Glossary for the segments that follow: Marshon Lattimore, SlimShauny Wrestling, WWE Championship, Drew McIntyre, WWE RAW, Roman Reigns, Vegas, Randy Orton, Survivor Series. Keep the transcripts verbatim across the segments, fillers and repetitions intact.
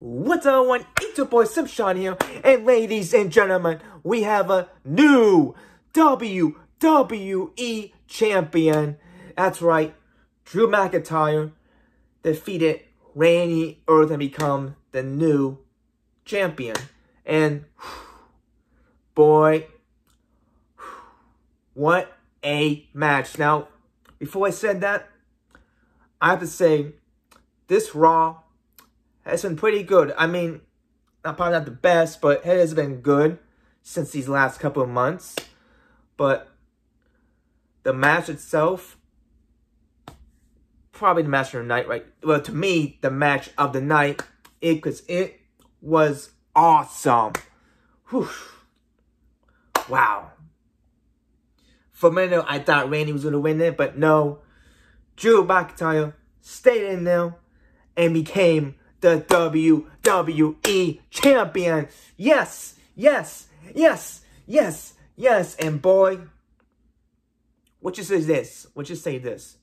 What's up, everyone? It's your boy Simshan here, and ladies and gentlemen, we have a new W W E champion. That's right, Drew McIntyre defeated Randy Orton and become the new champion. And boy, what a match! Now, before I said that, I have to say this Raw. It's been pretty good. I mean, not probably not the best, but it has been good since these last couple of months. But the match itself, probably the match of the night, right? Well, to me, the match of the night, it 'cause it was awesome. Whew. Wow. For a minute, I thought Randy was going to win it, but no. Drew McIntyre stayed in there and became the W W E champion. Yes, yes, yes, yes, yes. And boy, what you say this? What you say this?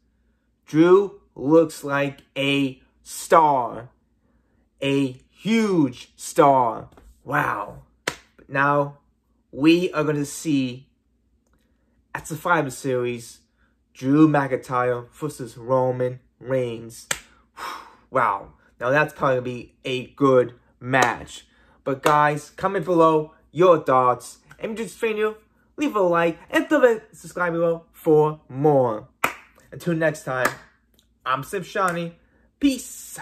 Drew looks like a star. A huge star. Wow. But now, we are going to see, at Survivor Series, Drew McIntyre versus Roman Reigns. Wow. Now, that's probably going to be a good match. But, guys, comment below your thoughts. And if you just video, leave a like and subscribe below for more. Until next time, I'm Simshani. Peace.